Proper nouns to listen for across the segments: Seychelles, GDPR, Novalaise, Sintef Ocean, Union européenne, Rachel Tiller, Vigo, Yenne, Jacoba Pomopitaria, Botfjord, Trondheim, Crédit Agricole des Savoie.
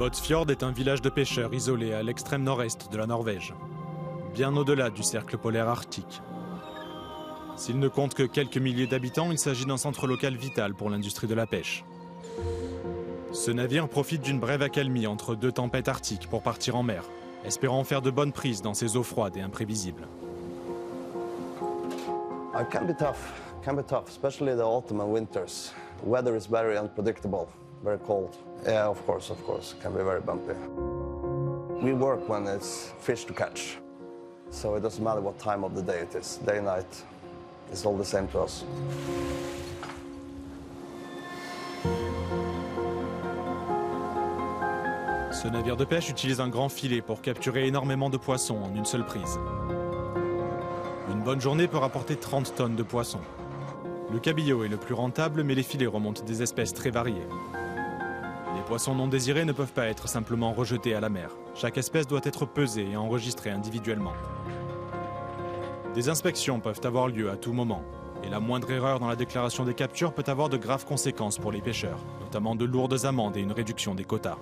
Botfjord est un village de pêcheurs isolé à l'extrême nord-est de la Norvège, bien au-delà du cercle polaire arctique. S'il ne compte que quelques milliers d'habitants, il s'agit d'un centre local vital pour l'industrie de la pêche. Ce navire profite d'une brève accalmie entre deux tempêtes arctiques pour partir en mer, espérant faire de bonnes prises dans ces eaux froides et imprévisibles. It can be tough, especially the autumn and winters. Weather is very unpredictable, very cold. Yeah, of course, it can be very bumpy. We work when it's fish to catch, so it doesn't matter what time of the day it is, day, night, it's all the same to us. Ce navire de pêche utilise un grand filet pour capturer énormément de poissons en une seule prise. Une bonne journée peut rapporter 30 tonnes de poissons. Le cabillaud est le plus rentable, mais les filets remontent des espèces très variées. Les poissons non désirés ne peuvent pas être simplement rejetés à la mer. Chaque espèce doit être pesée et enregistrée individuellement. Des inspections peuvent avoir lieu à tout moment, et la moindre erreur dans la déclaration des captures peut avoir de graves conséquences pour les pêcheurs, notamment de lourdes amendes et une réduction des quotas.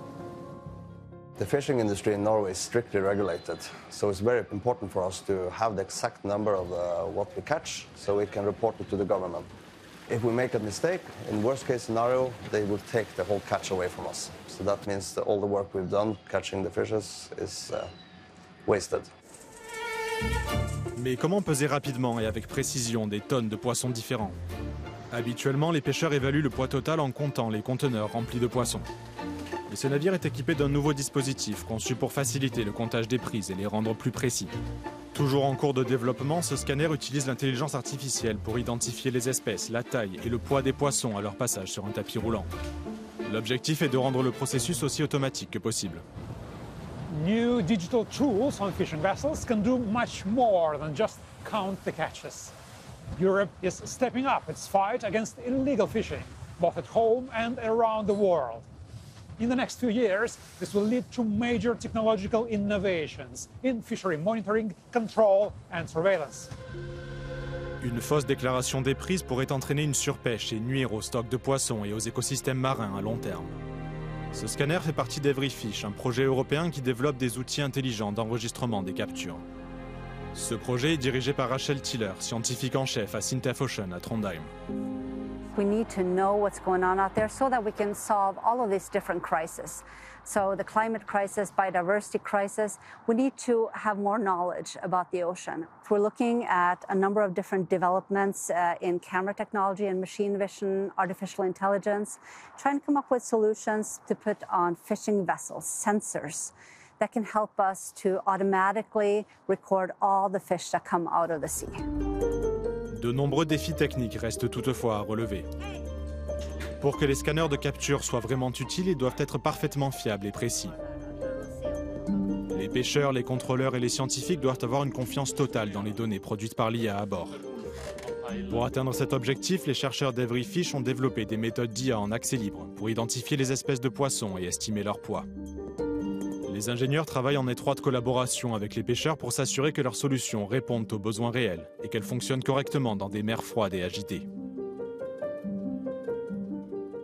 The fishing industry in Norway is strictly regulated, so it's very important for us to have the exact number of what we catch, so we can report it to the government. If we make a mistake, in worst-case scenario, they will take the whole catch away from us. So that means that all the work we've done catching the fishes is wasted. Mais comment peser rapidement et avec précision des tonnes de poissons différents? Habituellement, les pêcheurs évaluent le poids total en comptant les conteneurs remplis de poissons. Mais ce navire est équipé d'un nouveau dispositif conçu pour faciliter le comptage des prises et les rendre plus précis. Toujours en cours de développement, ce scanner utilise l'intelligence artificielle pour identifier les espèces, la taille et le poids des poissons à leur passage sur un tapis roulant. L'objectif est de rendre le processus aussi automatique que possible. New digital tools on fishing vessels can do much more than just count the catches. Europe is stepping up its fight against illegal fishing, both at home and around the world. In the next few years, this will lead to major technological innovations in fishery monitoring, control and surveillance. Une fausse déclaration des prises pourrait entraîner une surpêche et nuire aux stocks de poissons et aux écosystèmes marins à long terme. Ce scanner fait partie d'EveryFish, un projet européen qui développe des outils intelligents d'enregistrement des captures. Ce projet est dirigé par Rachel Tiller, scientifique en chef à Sintef Ocean à Trondheim. We need to know what's going on out there so that we can solve all of these different crises. So the climate crisis, biodiversity crisis, we need to have more knowledge about the ocean. We're looking at a number of different developments in camera technology and machine vision, artificial intelligence, trying to come up with solutions to put on fishing vessels, sensors, that can help us to automatically record all the fish that come out of the sea. De nombreux défis techniques restent toutefois à relever. Pour que les scanners de capture soient vraiment utiles, ils doivent être parfaitement fiables et précis. Les pêcheurs, les contrôleurs et les scientifiques doivent avoir une confiance totale dans les données produites par l'IA à bord. Pour atteindre cet objectif, les chercheurs d'EveryFish ont développé des méthodes d'IA en accès libre pour identifier les espèces de poissons et estimer leur poids. Les ingénieurs travaillent en étroite collaboration avec les pêcheurs pour s'assurer que leurs solutions répondent aux besoins réels et qu'elles fonctionnent correctement dans des mers froides et agitées.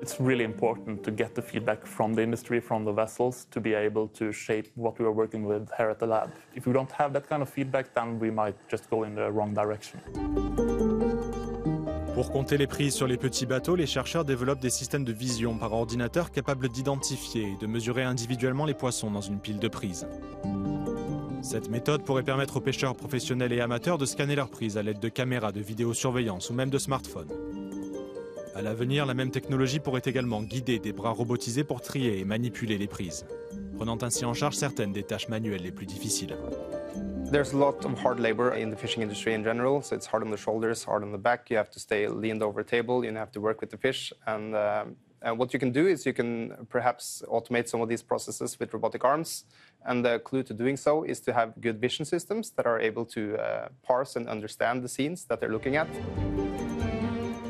It's really important to get the feedback from the industry, from the vessels, to be able to shape what we are working with here at the lab. If we don't have that kind of feedback, then we might just go in the wrong direction. Pour compter les prises sur les petits bateaux, les chercheurs développent des systèmes de vision par ordinateur capables d'identifier et de mesurer individuellement les poissons dans une pile de prises. Cette méthode pourrait permettre aux pêcheurs professionnels et amateurs de scanner leurs prises à l'aide de caméras, de vidéosurveillance ou même de smartphones. À l'avenir, la même technologie pourrait également guider des bras robotisés pour trier et manipuler les prises, prenant ainsi en charge certaines des tâches manuelles les plus difficiles. There's a lot of hard labor in the fishing industry in general, so it's hard on the shoulders, hard on the back. You have to stay leaned over a table, you have to work with the fish. And what you can do is you can perhaps automate some of these processes with robotic arms. And the clue to doing so is to have good vision systems that are able to parse and understand the scenes that they're looking at.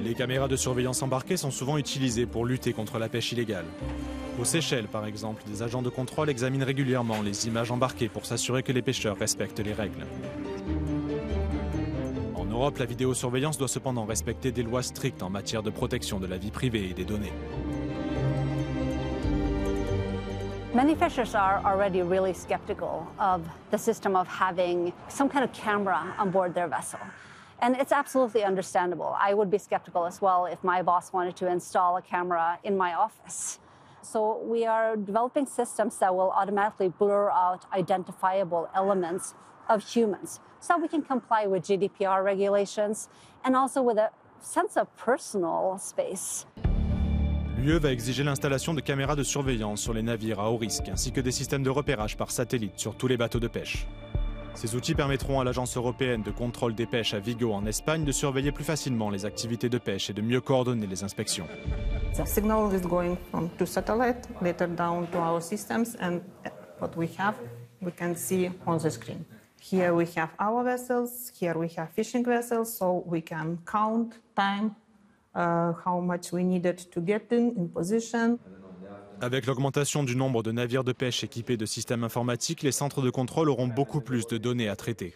Les caméras de surveillance embarquées sont souvent utilisées pour lutter contre la pêche illégale. Aux Seychelles, par exemple, des agents de contrôle examinent régulièrement les images embarquées pour s'assurer que les pêcheurs respectent les règles. En Europe, la vidéosurveillance doit cependant respecter des lois strictes en matière de protection de la vie privée et des données. Many fishers are already really skeptical of the system of having some kind of camera on board their vessel. And it's absolutely understandable. I would be skeptical as well if my boss wanted to install a camera in my office. So we are developing systems that will automatically blur out identifiable elements of humans so we can comply with GDPR regulations and also with a sense of personal space. L'UE va exiger l'installation de caméras de surveillance sur les navires à haut risque ainsi que des systèmes de repérage par satellite sur tous les bateaux de pêche. Ces outils permettront à l'Agence européenne de contrôle des pêches à Vigo en Espagne de surveiller plus facilement les activités de pêche et de mieux coordonner les inspections. The signal is going from to satellite, later down to our systems, and what we have, we can see on the screen. Here we have our vessels, here we have fishing vessels, so we can count time, how much we needed to get in position. Avec l'augmentation du nombre de navires de pêche équipés de systèmes informatiques, les centres de contrôle auront beaucoup plus de données à traiter.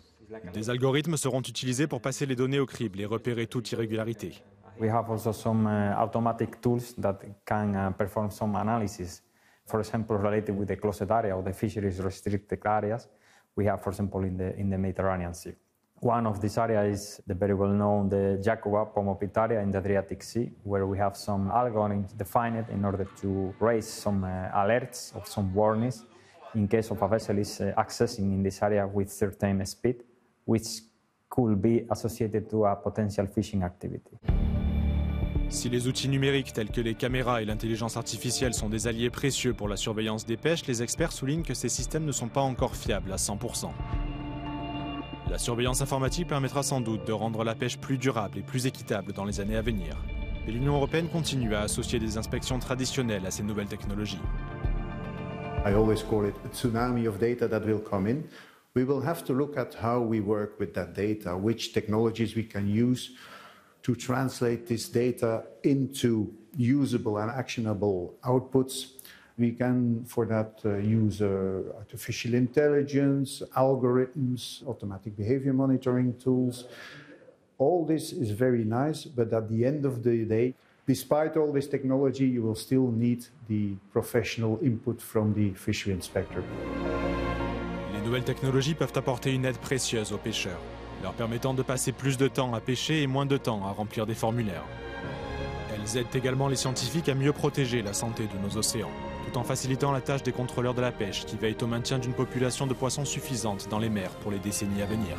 Des algorithmes seront utilisés pour passer les données au crible et repérer toute irrégularité. We have also some automatic tools that can perform some analysis. For example, related with the closed area or the fisheries restricted areas, we have, for example, in the Mediterranean Sea. One of these areas is the very well-known the Jacoba Pomopitaria in the Adriatic Sea, where we have some algorithms defined in order to raise some alerts or some warnings in case of a vessel is accessing in this area with certain speed, which could be associated to a potential fishing activity. Si les outils numériques tels que les caméras et l'intelligence artificielle sont des alliés précieux pour la surveillance des pêches, les experts soulignent que ces systèmes ne sont pas encore fiables à 100%. La surveillance informatique permettra sans doute de rendre la pêche plus durable et plus équitable dans les années à venir. Et l'Union européenne continue à associer des inspections traditionnelles à ces nouvelles technologies. I always call it a tsunami of data that will come in. We will have to look at how we work with that data, which technologies we can use to translate this data into usable and actionable outputs. We can, for that, use artificial intelligence, algorithms, automatic behavior monitoring tools. All this is very nice, but at the end of the day, despite all this technology, you will still need the professional input from the fishery inspector. Les nouvelles technologies peuvent apporter une aide précieuse aux pêcheurs, leur permettant de passer plus de temps à pêcher et moins de temps à remplir des formulaires. Elles aident également les scientifiques à mieux protéger la santé de nos océans, tout en facilitant la tâche des contrôleurs de la pêche qui veillent au maintien d'une population de poissons suffisante dans les mers pour les décennies à venir.